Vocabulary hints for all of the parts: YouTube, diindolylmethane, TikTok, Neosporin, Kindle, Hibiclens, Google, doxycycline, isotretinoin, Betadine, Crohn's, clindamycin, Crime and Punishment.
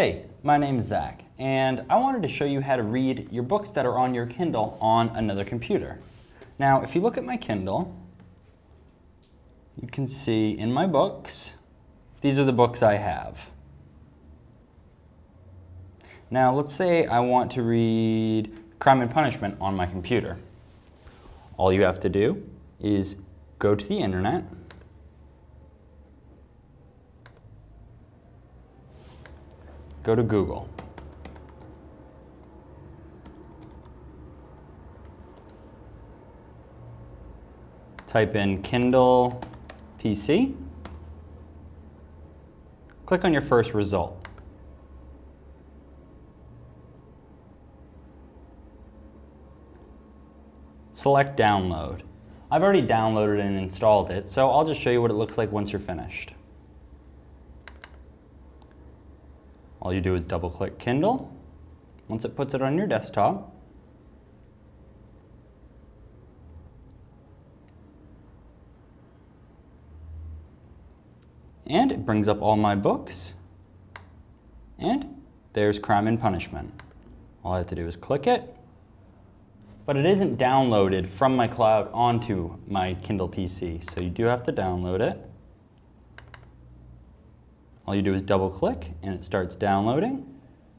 Hey, my name is Zach, and I wanted to show you how to read your books that are on your Kindle on another computer. Now, if you look at my Kindle, you can see in my books, these are the books I have. Now, let's say I want to read Crime and Punishment on my computer. All you have to do is go to the internet, go to Google. Type in Kindle PC. Click on your first result. Select download. I've already downloaded and installed it, so I'll just show you what it looks like once you're finished. All you do is double-click Kindle. Once it puts it on your desktop, and it brings up all my books, and there's Crime and Punishment. All I have to do is click it, but it isn't downloaded from my cloud onto my Kindle PC, so you do have to download it. All you do is double-click, and it starts downloading,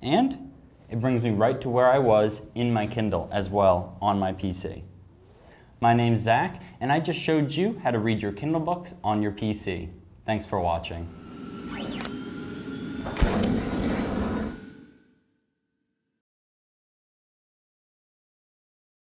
and it brings me right to where I was in my Kindle as well on my PC. My name's Zach, and I just showed you how to read your Kindle books on your PC. Thanks for watching.